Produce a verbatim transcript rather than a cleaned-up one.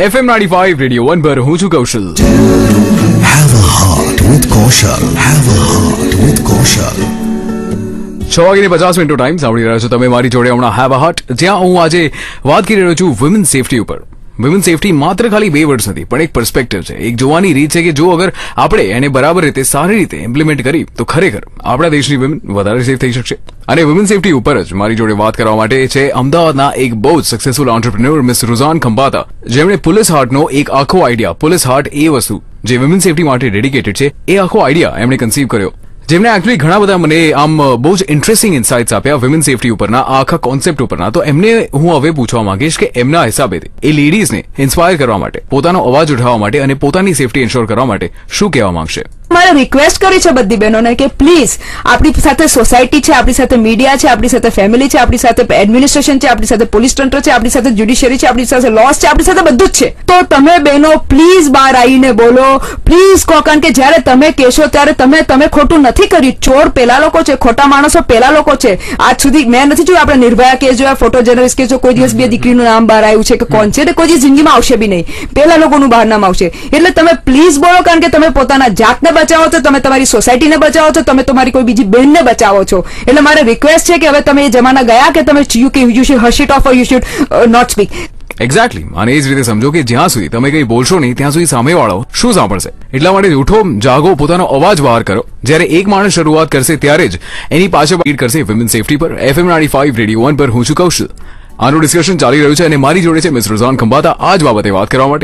F M ninety-five Radio one पर हूँ जो कौशल। Have a heart with Kaushal. Have a heart with Kaushal. છ વાગીને પચાસ મિનિટનો ટાઈમ સાંભળી રહ્યા છો તમે મારી જોડે હમણાં Have a Heart, જ્યાં હું આજે વાત કરી રહ્યો છું વુમેન સેફટી ઉપર. વુમેન સેફટી માત્ર ખાલી બે વર્ડ્સ નથી, પણ એક પર્સ્પેક્ટિવ છે, એક જોવાની રીત છે કે જો અગર આપણે એને બરાબર રીતે સારી રીતે ઇમ્પ્લિમેન્ટ કરી તો ખરેખર આપણા દેશની વુમેન વધારે સેફ થઈ શકશે. અને વુમેન સેફટી ઉપર જ મારી જોડે વાત કરવા માટે છે અમદાવાદના એક બહુ જ successful entrepreneur miss Ruzan Khambhata, જેમણે પોલીસ હાર્ટનો એક આખો આઈડિયા, પોલીસ હાર્ટ એ વસ્તુ જે વુમેન સેફટી માટે ડેડિકેટેડ છે, એ આખો આઈડિયા એમણે કન્સીવ કર્યો, જેમણે એકચ્યુઅલી ઘણા બધા મને આમ બહુ જ ઇન્ટરેસ્ટિંગ ઇનસાઇટ્સ આપ્યા વુમેન સેફટી ઉપરના, આખા કોન્સેપ્ટ ઉપરના. તો એમને હું હવે પૂછવા માંગીશ કે એમના હિસાબેથી એ લેડીઝને ઇન્સ્પાયર કરવા માટે, પોતાનો અવાજ ઉઠાવવા માટે અને પોતાની સેફટી એન્શ્યોર કરવા માટે શું કહેવા માંગશે? મારે રિક્વેસ્ટ કરી છે બધી બહેનોને કે પ્લીઝ, આપણી સાથે સોસાયટી છે, આપણી સાથે મીડિયા છે, આપણી સાથે ફેમિલી છે, આપણી સાથે એડમિનિસ્ટ્રેશન છે, આપણી સાથે પોલીસ તંત્ર છે, આપણી સાથે જ્યુડિશિયરી છે, આપણી સાથે લોસ છે, આપણી સાથે બધું જ છે. તો તમે બહેનો પ્લીઝ બહાર આવીને બોલો, પ્લીઝ કહો, કારણ કે જ્યારે તમે કહેશો ત્યારે તમે તમે ખોટું નથી કર્યું. ચોર પેલા લોકો છે, ખોટા માણસો પેલા લોકો છે. આજ સુધી મેં નથી જોયું, આપણે નિર્ભયા કેસ જોયા, ફોટો જર્નલિસ્ટ કેસ જોયા, કોઈ દિવસ બે દીકરીનું નામ બહાર આવ્યું છે કે કોણ છે, કોઈ જિંદગીમાં આવશે બી નહીં, પેલા લોકોનું બહાર નામ આવશે. એટલે તમે પ્લીઝ બોલો, કારણ કે તમે પોતાના જાતને બચાવો છો, તમે તમારી સોસાયટીને બચાવો છો, તમે તમારી કોઈ બીજી બહેનને બચાવો છો. એટલે મારે રિક્વેસ્ટ છે કે હવે તમે એ જમાના ગયા કે તમે યુ કે you should hush it off or you should not speak. Exactly, અને એ જ રીતે સમજો કે જ્યાં સુધી તમે કંઈ બોલશો નહીં ત્યાં સુધી સામેવાળો શું સાંભળશે. એટલા માટે ઉઠો, જાગો, પોતાનો અવાજ બહાર કરો. જ્યારે એક માણસ શરૂઆત કરશે ત્યારે જ એની પાછળ લીડ કરશે વિમેન સેફટી પર. F M ninety-five radio one પર હું છું કૌશલ. આનું ડિસ્કશન ચાલી રહ્યું છે અને મારી જોડે છે મિસ રુઝાન ખંભાતા આ જ બાબતે વાત કરવા માટે.